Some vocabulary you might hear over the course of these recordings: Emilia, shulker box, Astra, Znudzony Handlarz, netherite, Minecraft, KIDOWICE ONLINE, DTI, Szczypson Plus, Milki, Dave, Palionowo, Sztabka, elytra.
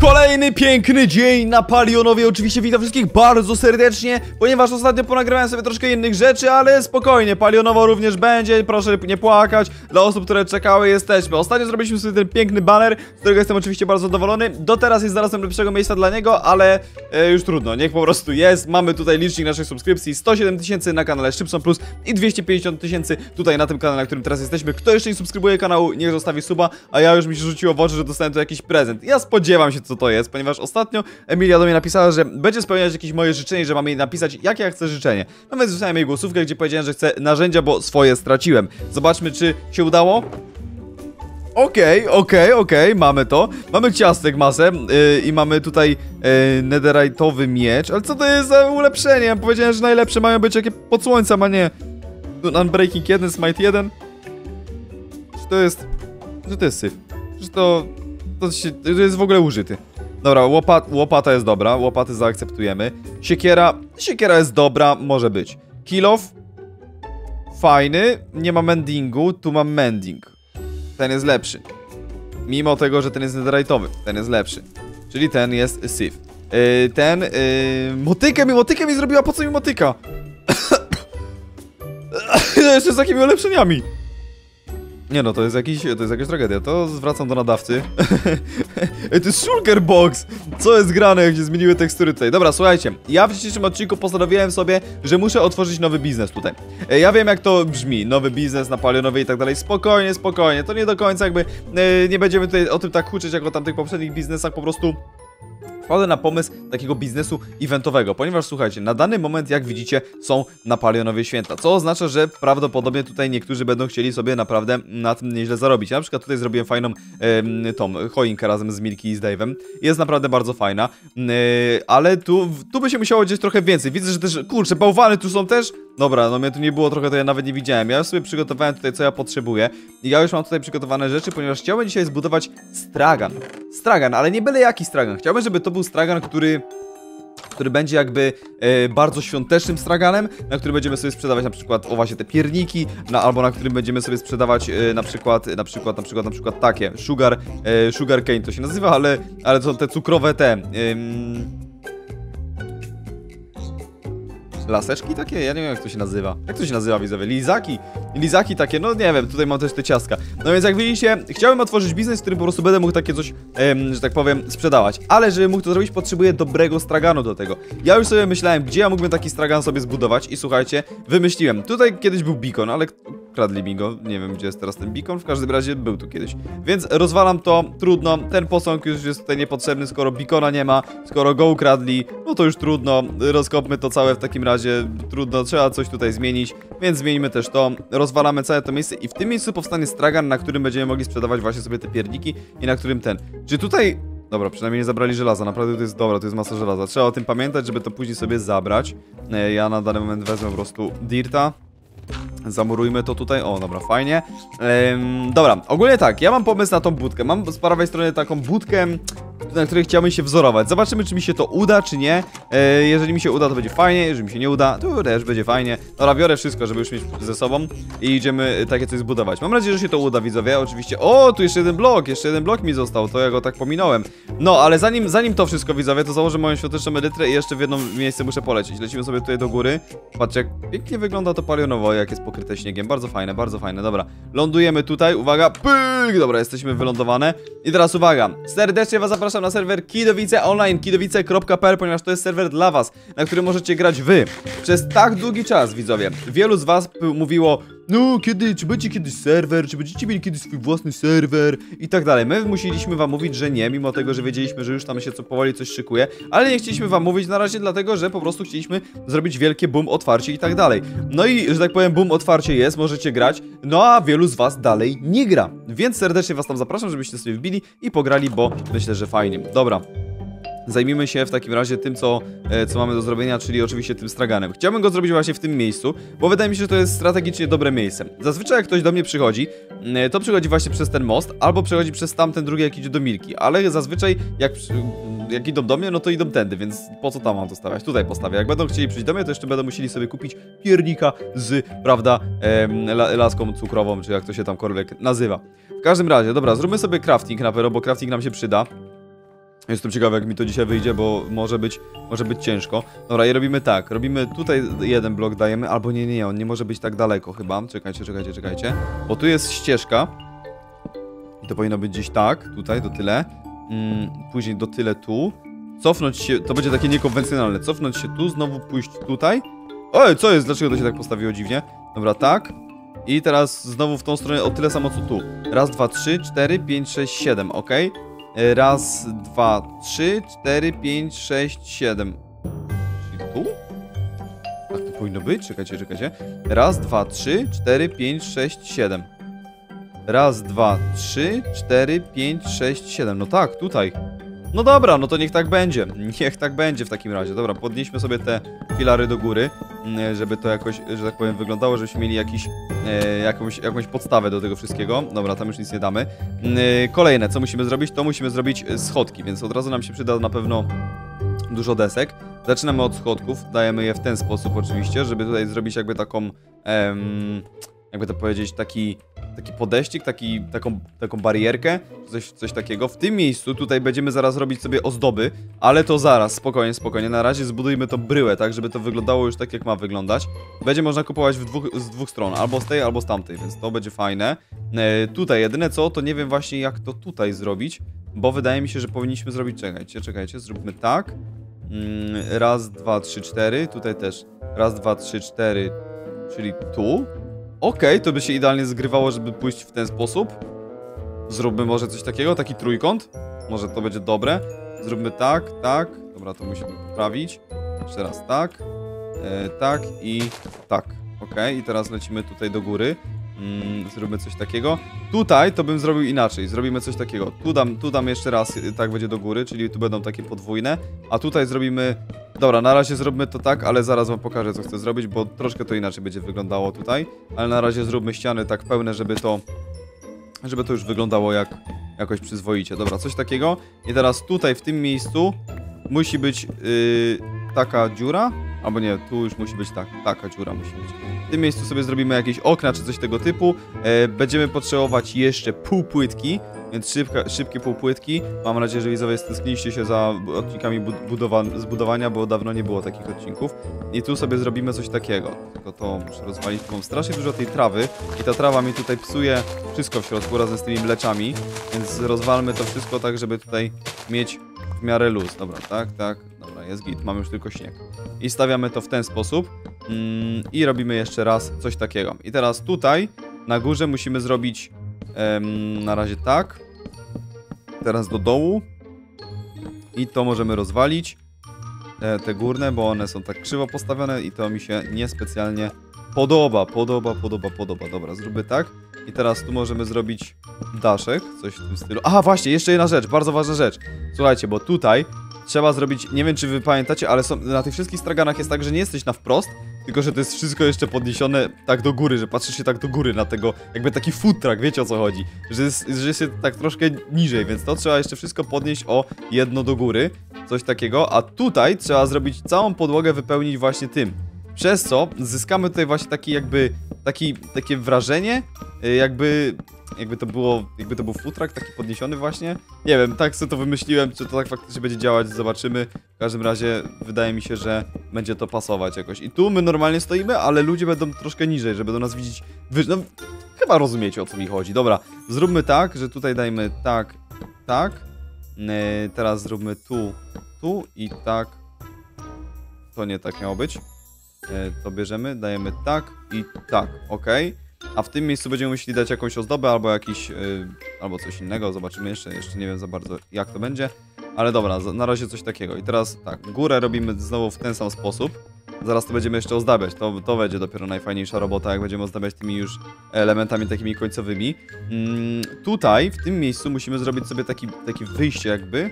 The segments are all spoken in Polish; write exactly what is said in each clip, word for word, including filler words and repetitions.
Kolejny piękny dzień na Palionowie. Oczywiście witam wszystkich bardzo serdecznie, ponieważ ostatnio ponagrałem sobie troszkę innych rzeczy, ale spokojnie, Palionowo również będzie, proszę nie płakać. Dla osób, które czekały, jesteśmy. Ostatnio zrobiliśmy sobie ten piękny baner, z którego jestem oczywiście bardzo zadowolony. Do teraz jest zarazem lepszego miejsca dla niego, ale e, już trudno, niech po prostu jest. Mamy tutaj licznik naszych subskrypcji, sto siedem tysięcy na kanale Szczypson Plus i dwieście pięćdziesiąt tysięcy tutaj na tym kanale, na którym teraz jesteśmy. Kto jeszcze nie subskrybuje kanału, niech zostawi suba, a ja już mi się rzuciło w oczy, że dostałem tu jakiś prezent. Ja spodziewam się, co to jest, ponieważ ostatnio Emilia do mnie napisała, że będzie spełniać jakieś moje życzenie, że mam jej napisać, jakie ja chcę życzenie. No więc wysłałem jej głosówkę, gdzie powiedziałem, że chcę narzędzia, bo swoje straciłem. Zobaczmy, czy się udało. Okej, okay, okej, okay, okej, okay, mamy to. Mamy ciastek masę yy, i mamy tutaj yy, netherite'owy miecz. Ale co to jest za ulepszenie? Ja powiedziałem, że najlepsze mają być jakie pod słońcem, a nie Unbreaking jeden, Smite jeden. Czy to jest... Czy to jest syf? Czy to... To, się, to jest w ogóle użyty. Dobra, łopat, łopata jest dobra, łopaty zaakceptujemy. Siekiera, siekiera jest dobra, może być. Kill off. Fajny, nie ma mendingu, tu mam mending. Ten jest lepszy. Mimo tego, że ten jest netherite'owy, ten jest lepszy. Czyli ten jest syf. Yy, ten, yy, motykę mi, motykę mi zrobiła, po co mi motyka? Jeszcze z takimi ulepszeniami. Nie no, to jest jakiś, to jest jakaś tragedia, to zwracam do nadawcy. Ej, to jest shulker box! Co jest grane, jak się zmieniły tekstury tutaj? Dobra, słuchajcie, ja w dzisiejszym odcinku postanowiłem sobie, że muszę otworzyć nowy biznes tutaj. Ej, ja wiem, jak to brzmi, nowy biznes na Palionowie i tak dalej, spokojnie, spokojnie, to nie do końca jakby, e, nie będziemy tutaj o tym tak huczyć, jak o tamtych poprzednich biznesach, po prostu... Wchodzę na pomysł takiego biznesu eventowego, ponieważ słuchajcie, na dany moment, jak widzicie, są na Palionowie święta, co oznacza, że prawdopodobnie tutaj niektórzy będą chcieli sobie naprawdę na tym nieźle zarobić. Ja na przykład tutaj zrobiłem fajną e, tą choinkę razem z Milki i z Dave'em, jest naprawdę bardzo fajna, e, ale tu, tu by się musiało dziać trochę więcej. Widzę, że też, kurczę, bałwany tu są też. Dobra, no mnie tu nie było trochę, to ja nawet nie widziałem. Ja już sobie przygotowałem tutaj, co ja potrzebuję. I ja już mam tutaj przygotowane rzeczy, ponieważ chciałbym dzisiaj zbudować stragan. Stragan, ale nie byle jaki stragan. Chciałbym, żeby to był stragan, który... który będzie jakby e, bardzo świątecznym straganem, na który będziemy sobie sprzedawać na przykład o właśnie te pierniki, na, albo na którym będziemy sobie sprzedawać e, na przykład, na przykład, na przykład, na przykład takie sugar, e, sugar cane to się nazywa, ale, ale to te cukrowe te... Ym... Laseczki takie? Ja nie wiem, jak to się nazywa. Jak to się nazywa, widzowie? Lizaki? Lizaki takie, no nie wiem, tutaj mam też te ciastka. No więc jak widzicie, chciałem otworzyć biznes, w którym po prostu będę mógł takie coś, em, że tak powiem, sprzedawać. Ale żeby mógł to zrobić, potrzebuję dobrego straganu do tego. Ja już sobie myślałem, gdzie ja mógłbym taki stragan sobie zbudować i słuchajcie, wymyśliłem. Tutaj kiedyś był beacon, ale kradli mi go. Nie wiem, gdzie jest teraz ten beacon. W każdym razie był tu kiedyś. Więc rozwalam to, trudno. Ten posąg już jest tutaj niepotrzebny, skoro beacona nie ma, skoro go ukradli, no to już trudno. Rozkopmy to całe w takim razie. Trudno, trzeba coś tutaj zmienić, więc zmienimy też to, rozwalamy całe to miejsce i w tym miejscu powstanie stragan, na którym będziemy mogli sprzedawać właśnie sobie te pierniki i na którym ten, czy tutaj, dobra, przynajmniej nie zabrali żelaza, naprawdę to jest, dobra, to jest masa żelaza, trzeba o tym pamiętać, żeby to później sobie zabrać. Ja na dany moment wezmę po prostu dirta. Zamurujmy to tutaj, o dobra, fajnie. Ehm, dobra, ogólnie tak, ja mam pomysł na tą budkę, mam z prawej strony taką budkę, na której chciałbym się wzorować. Zobaczymy, czy mi się to uda, czy nie. Ehm, jeżeli mi się uda, to będzie fajnie, jeżeli mi się nie uda, to też będzie fajnie. Dobra, biorę wszystko, żeby już mieć ze sobą i idziemy takie coś zbudować. Mam nadzieję, że się to uda, widzowie, oczywiście. O, tu jeszcze jeden blok, jeszcze jeden blok mi został, to ja go tak pominąłem. No, ale zanim, zanim to wszystko, widzowie, to założę moją świąteczną elytrę i jeszcze w jedno miejsce muszę polecieć. Lecimy sobie tutaj do góry. Patrzcie, jak pięknie wygląda to Palionowo, jak jest pokryte śniegiem, bardzo fajne, bardzo fajne, dobra. Lądujemy tutaj, uwaga, pyk, dobra, jesteśmy wylądowane. I teraz uwaga, serdecznie was zapraszam na serwer Kidowice online, kidowice kropka p l, ponieważ to jest serwer dla was, na którym możecie grać wy. Przez tak długi czas, widzowie, wielu z was mówiło, no kiedy, czy będzie kiedyś serwer, czy będziecie mieli kiedyś swój własny serwer i tak dalej. My musieliśmy wam mówić, że nie, mimo tego, że wiedzieliśmy, że już tam się co powoli coś szykuje, ale nie chcieliśmy wam mówić na razie, dlatego, że po prostu chcieliśmy zrobić wielkie boom otwarcie i tak dalej. No i, że tak powiem, boom otwarcie jest, możecie grać, no a wielu z was dalej nie gra. Więc serdecznie was tam zapraszam, żebyście sobie wbili i pograli, bo myślę, że fajnie. Dobra. Zajmijmy się w takim razie tym, co, co mamy do zrobienia, czyli oczywiście tym straganem. Chciałbym go zrobić właśnie w tym miejscu, bo wydaje mi się, że to jest strategicznie dobre miejsce. Zazwyczaj jak ktoś do mnie przychodzi, to przychodzi właśnie przez ten most, albo przychodzi przez tamten drugi, jak idzie do Milki. Ale zazwyczaj jak, jak idą do mnie, no to idą tędy, więc po co tam mam to stawiać? Tutaj postawię. Jak będą chcieli przyjść do mnie, to jeszcze będą musieli sobie kupić piernika z, prawda, em, laską cukrową, czy jak to się tam korlek nazywa. W każdym razie, dobra, zróbmy sobie crafting na pewno, bo crafting nam się przyda. Jestem ciekawy, jak mi to dzisiaj wyjdzie, bo może być, może być ciężko. Dobra, i robimy tak, robimy tutaj jeden blok dajemy, albo nie, nie, nie, on nie może być tak daleko chyba. Czekajcie, czekajcie, czekajcie, bo tu jest ścieżka. I to powinno być gdzieś tak, tutaj, do tyle. Mm, później do tyle tu. Cofnąć się, to będzie takie niekonwencjonalne. Cofnąć się tu, znowu pójść tutaj. Oj, co jest? Dlaczego to się tak postawiło dziwnie? Dobra, tak. I teraz znowu w tą stronę o tyle samo co tu. Raz, dwa, trzy, cztery, pięć, sześć, siedem, ok? Raz, dwa, trzy, cztery, pięć, sześć, siedem. Czyli tu? Tak to powinno być? Czekajcie, czekajcie. Raz, dwa, trzy, cztery, pięć, sześć, siedem. Raz, dwa, trzy, cztery, pięć, sześć, siedem. No tak, tutaj. No dobra, no to niech tak będzie. Niech tak będzie w takim razie. Dobra, podnieśmy sobie te filary do góry, żeby to jakoś, że tak powiem, wyglądało, żebyśmy mieli jakiś, e, jakąś, jakąś podstawę do tego wszystkiego. Dobra, tam już nic nie damy. E, kolejne, co musimy zrobić? To musimy zrobić schodki, więc od razu nam się przyda na pewno dużo desek. Zaczynamy od schodków, dajemy je w ten sposób oczywiście, żeby tutaj zrobić jakby taką, em, jakby to powiedzieć, taki... Taki podejścik, taki, taką, taką barierkę, coś, coś takiego. W tym miejscu tutaj będziemy zaraz robić sobie ozdoby, ale to zaraz, spokojnie, spokojnie. Na razie zbudujmy to bryłę, tak, żeby to wyglądało już tak, jak ma wyglądać. Będzie można kupować w dwóch, z dwóch stron, albo z tej, albo z tamtej, więc to będzie fajne. E, tutaj jedyne co, to nie wiem właśnie jak to tutaj zrobić, bo wydaje mi się, że powinniśmy zrobić... Czekajcie, czekajcie, zróbmy tak. Mm, raz, dwa, trzy, cztery, tutaj też. Raz, dwa, trzy, cztery, czyli tu. Okej, okay, to by się idealnie zgrywało, żeby pójść w ten sposób. Zróbmy może coś takiego, taki trójkąt. Może to będzie dobre. Zróbmy tak, tak. Dobra, to musimy poprawić. Jeszcze raz tak, e, tak i tak. Okej, okay, i teraz lecimy tutaj do góry. Mm, zróbmy coś takiego. Tutaj to bym zrobił inaczej. Zrobimy coś takiego. Tu dam, tu dam jeszcze raz, tak będzie do góry, czyli tu będą takie podwójne. A tutaj zrobimy... Dobra, na razie zróbmy to tak, ale zaraz wam pokażę, co chcę zrobić, bo troszkę to inaczej będzie wyglądało tutaj. Ale na razie zróbmy ściany tak pełne, żeby to... Żeby to już wyglądało jak... Jakoś przyzwoicie. Dobra, coś takiego. I teraz tutaj, w tym miejscu musi być yy, taka dziura. Albo nie, tu już musi być tak, taka dziura musi być. W tym miejscu sobie zrobimy jakieś okna czy coś tego typu. E, będziemy potrzebować jeszcze półpłytki, więc szybka, szybkie półpłytki. Mam nadzieję, że widzowie stęskniliście się za odcinkami budowa zbudowania, bo dawno nie było takich odcinków. I tu sobie zrobimy coś takiego. Tylko to muszę rozwalić, bo mam strasznie dużo tej trawy i ta trawa mi tutaj psuje wszystko w środku razem z tymi mleczami. Więc rozwalmy to wszystko tak, żeby tutaj mieć w miarę luz. Dobra, tak, tak. Dobra, jest git, mamy już tylko śnieg. I stawiamy to w ten sposób. Mm, I robimy jeszcze raz coś takiego. I teraz tutaj, na górze musimy zrobić em, na razie tak. Teraz do dołu. I to możemy rozwalić. E, te górne, bo one są tak krzywo postawione i to mi się niespecjalnie podoba. Podoba, podoba, podoba. Dobra, zróbmy tak. I teraz tu możemy zrobić daszek, coś w tym stylu. Aha, właśnie, jeszcze jedna rzecz, bardzo ważna rzecz. Słuchajcie, bo tutaj... Trzeba zrobić, nie wiem czy wy pamiętacie, ale są, na tych wszystkich straganach jest tak, że nie jesteś na wprost, tylko że to jest wszystko jeszcze podniesione tak do góry, że patrzysz się tak do góry na tego, jakby taki food truck, wiecie o co chodzi, że jest, że jest tak troszkę niżej, więc to trzeba jeszcze wszystko podnieść o jedno do góry, coś takiego, a tutaj trzeba zrobić całą podłogę, wypełnić właśnie tym, przez co zyskamy tutaj właśnie taki jakby, taki, takie wrażenie, jakby... Jakby to było, jakby to był food truck taki podniesiony właśnie. Nie wiem, tak sobie to wymyśliłem, czy to tak faktycznie będzie działać, zobaczymy. W każdym razie wydaje mi się, że będzie to pasować jakoś. I tu my normalnie stoimy, ale ludzie będą troszkę niżej, żeby do nas widzieć wyżej. No, chyba rozumiecie, o co mi chodzi. Dobra, zróbmy tak, że tutaj dajmy tak, tak. Yy, teraz zróbmy tu, tu i tak. To nie tak miało być. Yy, to bierzemy, dajemy tak i tak, okej. Okay. A w tym miejscu będziemy musieli dać jakąś ozdobę albo jakiś, yy, albo coś innego, zobaczymy jeszcze, jeszcze nie wiem za bardzo jak to będzie. Ale dobra, na razie coś takiego. I teraz tak, górę robimy znowu w ten sam sposób. Zaraz to będziemy jeszcze ozdabiać, to, to będzie dopiero najfajniejsza robota, jak będziemy ozdabiać tymi już elementami takimi końcowymi. Mm, tutaj, w tym miejscu musimy zrobić sobie taki, taki wyjście jakby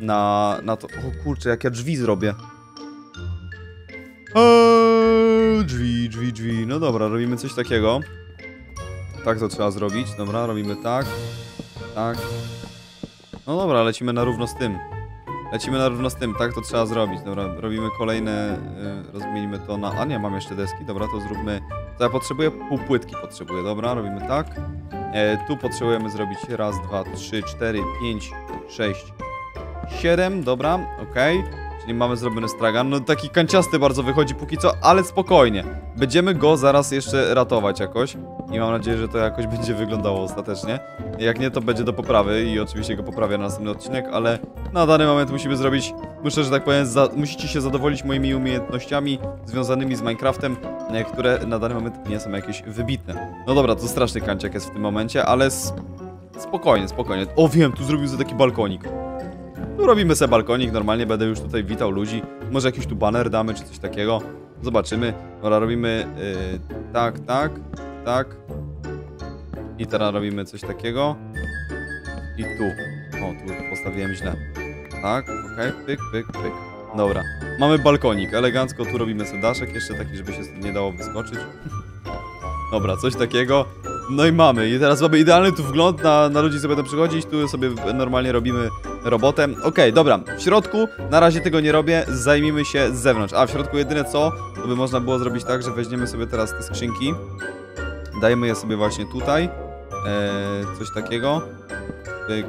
na, na to... O kurczę, jak ja drzwi zrobię. Eee, drzwi, drzwi, drzwi, no dobra, robimy coś takiego. Tak to trzeba zrobić, dobra, robimy tak, tak, no dobra, lecimy na równo z tym, lecimy na równo z tym, tak to trzeba zrobić, dobra, robimy kolejne, yy, rozmienimy to na, a nie, mam jeszcze deski, dobra, to zróbmy, to ja potrzebuję, półpłytki potrzebuję, dobra, robimy tak, e, tu potrzebujemy zrobić raz, dwa, trzy, cztery, pięć, sześć, siedem, dobra, okej. Okay. Czyli mamy zrobiony stragan. No taki kanciasty bardzo wychodzi póki co, ale spokojnie. Będziemy go zaraz jeszcze ratować jakoś. I mam nadzieję, że to jakoś będzie wyglądało ostatecznie. Jak nie, to będzie do poprawy i oczywiście go poprawię na następny odcinek, ale na dany moment musimy zrobić, muszę, że tak powiem, za, musicie się zadowolić moimi umiejętnościami związanymi z Minecraftem, które na dany moment nie są jakieś wybitne. No dobra, to straszny kanciak jest w tym momencie, ale spokojnie, spokojnie. O wiem, tu zrobił sobie taki balkonik. Tu robimy sobie balkonik, normalnie będę już tutaj witał ludzi. Może jakiś tu baner damy, czy coś takiego. Zobaczymy. Dobra, robimy yy, tak, tak. Tak. I teraz robimy coś takiego. I tu. O, tu postawiłem źle. Tak, okej, okay. Pyk, pyk, pyk. Dobra, mamy balkonik, elegancko tu robimy sobie daszek, jeszcze taki, żeby się nie dało wyskoczyć. Dobra, coś takiego. No i mamy, i teraz mamy idealny tu wgląd na, na ludzi, co będą przychodzić. Tu sobie normalnie robimy robotem. Okej, okay, dobra, w środku na razie tego nie robię, zajmijmy się z zewnątrz. A w środku jedyne co, to by można było zrobić tak, że weźmiemy sobie teraz te skrzynki. Dajmy je sobie właśnie tutaj. Eee, coś takiego. Pyk.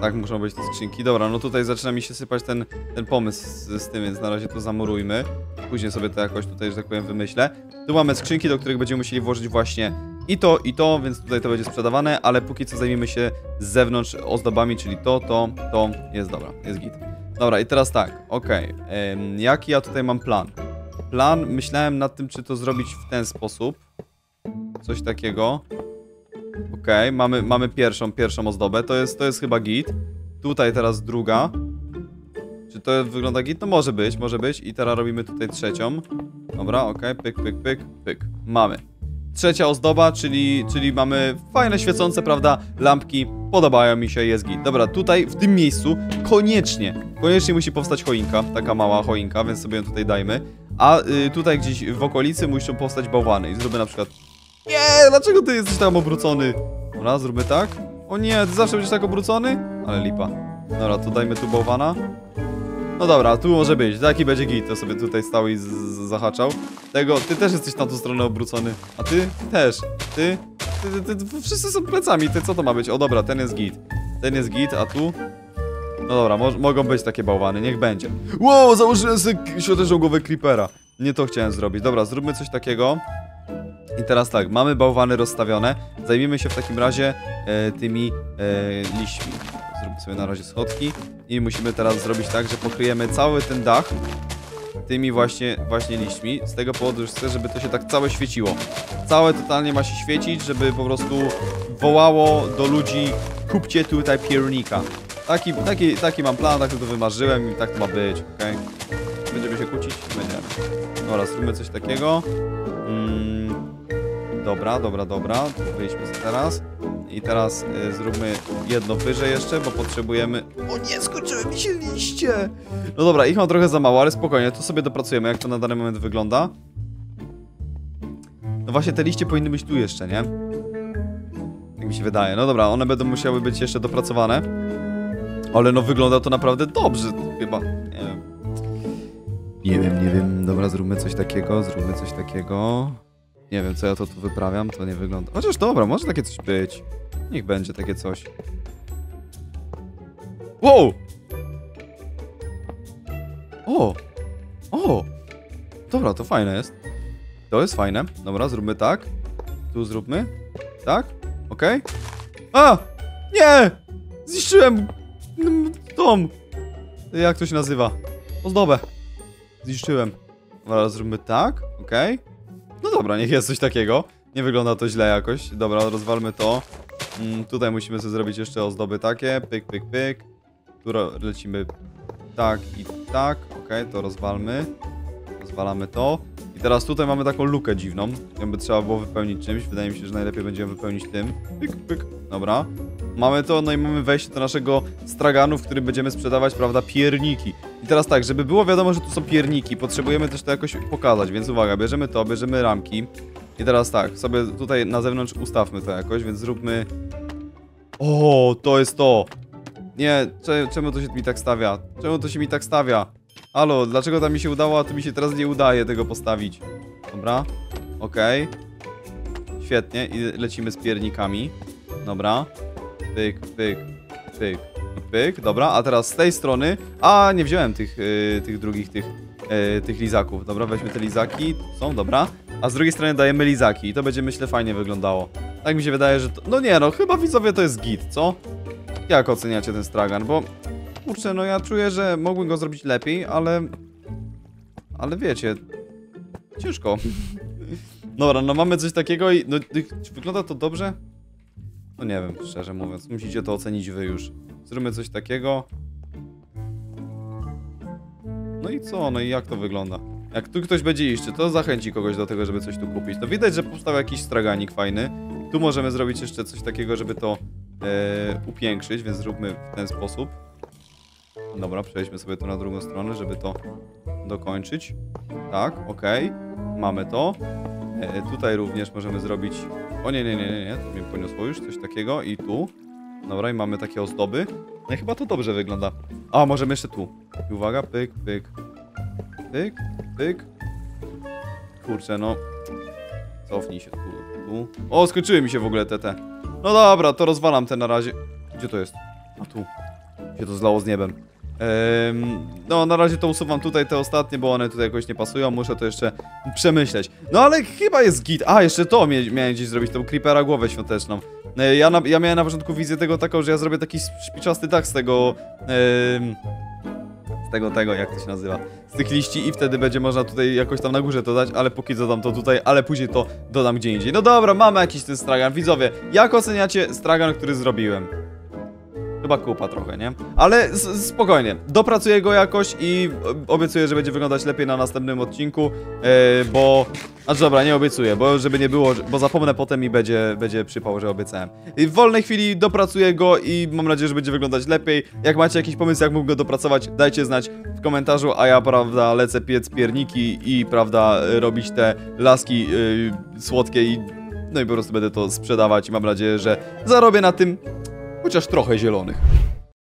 Tak muszą być te skrzynki. Dobra, no tutaj zaczyna mi się sypać ten, ten pomysł z, z tym, więc na razie to zamurujmy. Później sobie to jakoś tutaj, że tak powiem, wymyślę. Tu mamy skrzynki, do których będziemy musieli włożyć właśnie i to, i to, więc tutaj to będzie sprzedawane, ale póki co zajmiemy się z zewnątrz ozdobami, czyli to, to, to. Jest dobra, jest git. Dobra, i teraz tak, okej. Eee, jaki ja tutaj mam plan? Plan, myślałem nad tym, czy to zrobić w ten sposób. Coś takiego. Okej, okay, mamy, mamy pierwszą, pierwszą ozdobę. To jest, to jest chyba git. Tutaj teraz druga. Czy to wygląda git? No może być, może być. I teraz robimy tutaj trzecią. Dobra, okej, okay. Pyk, pyk, pyk, pyk. Mamy. Trzecia ozdoba, czyli, czyli mamy fajne świecące, prawda, lampki. Podobają mi się, jest git. Dobra, tutaj w tym miejscu koniecznie, koniecznie musi powstać choinka. Taka mała choinka, więc sobie ją tutaj dajmy. A y, tutaj gdzieś w okolicy muszą powstać bałwany. I zróbmy na przykład... Nie, dlaczego ty jesteś tam obrócony? Dobra, zróbmy tak. O nie, ty zawsze będziesz tak obrócony? Ale lipa. Dobra, to dajmy tu bałwana. No dobra, tu może być. Taki będzie git, to sobie tutaj stał i zahaczał. Tego, ty też jesteś na tą stronę obrócony. A ty? Też. Ty? Ty, ty, ty wszyscy są plecami. Ty, co to ma być? O dobra, ten jest git. Ten jest git, a tu? No dobra, mo mogą być takie bałwany, niech będzie. Wow, założyłem sobie świetleczą głowę creepera. Nie to chciałem zrobić. Dobra, zróbmy coś takiego. I teraz tak, mamy bałwany rozstawione. Zajmijmy się w takim razie e, tymi e, liśćmi. Zróbmy sobie na razie schodki. I musimy teraz zrobić tak, że pokryjemy cały ten dach tymi właśnie, właśnie liśćmi. Z tego powodu, że chcę, żeby to się tak całe świeciło. Całe totalnie ma się świecić, żeby po prostu wołało do ludzi: kupcie tutaj piernika. Taki, taki, taki mam plan, tak to wymarzyłem i tak to ma być, okej? Okay? Będziemy się kłócić? Będziemy. Dobra, zróbmy coś takiego. Mm, dobra, dobra, dobra. Wyjdźmy sobie teraz. I teraz y, zróbmy jedno wyżej jeszcze, bo potrzebujemy... O nie, skończyły mi się liście! No dobra, ich mam trochę za mało, ale spokojnie, to sobie dopracujemy, jak to na dany moment wygląda. No właśnie, te liście powinny być tu jeszcze, nie? Tak mi się wydaje. No dobra, one będą musiały być jeszcze dopracowane. Ale no wygląda to naprawdę dobrze, chyba, nie wiem. Nie wiem, nie wiem, dobra, zróbmy coś takiego, zróbmy coś takiego. Nie wiem, co ja to tu wyprawiam, to nie wygląda. Chociaż dobra, może takie coś być. Niech będzie takie coś. Wow! O! O! Dobra, to fajne jest. To jest fajne. Dobra, zróbmy tak. Tu zróbmy. Tak? Okej. A! Nie! Zniszczyłem... Tom! Jak to się nazywa? Ozdobę. Zniszczyłem. Dobra, zróbmy tak. Okej. Okay. No dobra, niech jest coś takiego. Nie wygląda to źle jakoś. Dobra, rozwalmy to. Mm, tutaj musimy sobie zrobić jeszcze ozdoby takie. Pyk, pyk, pyk. Tu lecimy tak i tak. Okej, okay, to rozwalmy. Rozwalamy to. I teraz tutaj mamy taką lukę dziwną. Ją by trzeba było wypełnić czymś. Wydaje mi się, że najlepiej będzie ją wypełnić tym. Pyk, pyk. Dobra. Mamy to, no i mamy wejście do naszego straganu, w którym będziemy sprzedawać, prawda, pierniki. I teraz tak, żeby było wiadomo, że tu są pierniki, potrzebujemy też to jakoś pokazać, więc uwaga, bierzemy to, bierzemy ramki. I teraz tak, sobie tutaj na zewnątrz ustawmy to jakoś, więc zróbmy... O, to jest to! Nie, czemu to się mi tak stawia? Czemu to się mi tak stawia? Halo, dlaczego tam mi się udało, a to mi się teraz nie udaje tego postawić? Dobra, okej. Okay. Świetnie, i lecimy z piernikami. Dobra. Pyk, pyk, pyk, Pyk, dobra, a teraz z tej strony. A, nie wziąłem tych, yy, tych drugich, tych, yy, tych lizaków. Dobra, weźmy te lizaki. Są, dobra. A z drugiej strony dajemy lizaki i to będzie, myślę, fajnie wyglądało. Tak mi się wydaje, że to... No nie, no chyba, widzowie, to jest git, co? Jak oceniacie ten stragan? Bo, kurczę, no ja czuję, że mogłem go zrobić lepiej, ale... Ale wiecie... Ciężko. Dobra, no mamy coś takiego i... No, czy wygląda to dobrze? No nie wiem, szczerze mówiąc. Musicie to ocenić wy już. Zróbmy coś takiego. No i co? No i jak to wygląda? Jak tu ktoś będzie iść, to zachęci kogoś do tego, żeby coś tu kupić. To widać, że powstał jakiś straganik fajny. Tu możemy zrobić jeszcze coś takiego, żeby to e, upiększyć, więc zróbmy w ten sposób. Dobra, przejdźmy sobie tu na drugą stronę, żeby to dokończyć. Tak, okej. Okay. Mamy to. E, tutaj również możemy zrobić... O nie, nie, nie, nie, nie. To mnie poniosło już coś takiego. I tu. Dobra, i mamy takie ozdoby. No i chyba to dobrze wygląda. A, możemy jeszcze tu. I uwaga, pyk, pyk. Pyk, pyk. Kurczę, no. Cofnij się tu, tu. O, skończyły mi się w ogóle te, te. No dobra, to rozwalam te na razie. Gdzie to jest? A tu. Się to zlało z niebem. No, na razie to usuwam tutaj te ostatnie, bo one tutaj jakoś nie pasują, muszę to jeszcze przemyśleć. No ale chyba jest git. A, jeszcze to miałem gdzieś zrobić, tą creepera głowę świąteczną. Ja, na, ja miałem na początku wizję tego taką, że ja zrobię taki szpiczasty dach z tego... Ym, z tego, tego, jak to się nazywa, z tych liści i wtedy będzie można tutaj jakoś tam na górze to dać, ale póki dodam to tutaj, ale później to dodam gdzie indziej. No dobra, mamy jakiś ten stragan. Widzowie, jak oceniacie stragan, który zrobiłem? Chyba kupa trochę, nie? Ale spokojnie, dopracuję go jakoś i obiecuję, że będzie wyglądać lepiej na następnym odcinku, yy, bo... Znaczy dobra, nie obiecuję, bo żeby nie było, bo zapomnę potem i będzie, będzie przypał, że obiecałem. I w wolnej chwili dopracuję go i mam nadzieję, że będzie wyglądać lepiej. Jak macie jakiś pomysł, jak mógł go dopracować, dajcie znać w komentarzu, a ja, prawda, lecę piec pierniki i, prawda, robić te laski yy, słodkie i... No i po prostu będę to sprzedawać i mam nadzieję, że zarobię na tym... Chociaż trochę zielonych.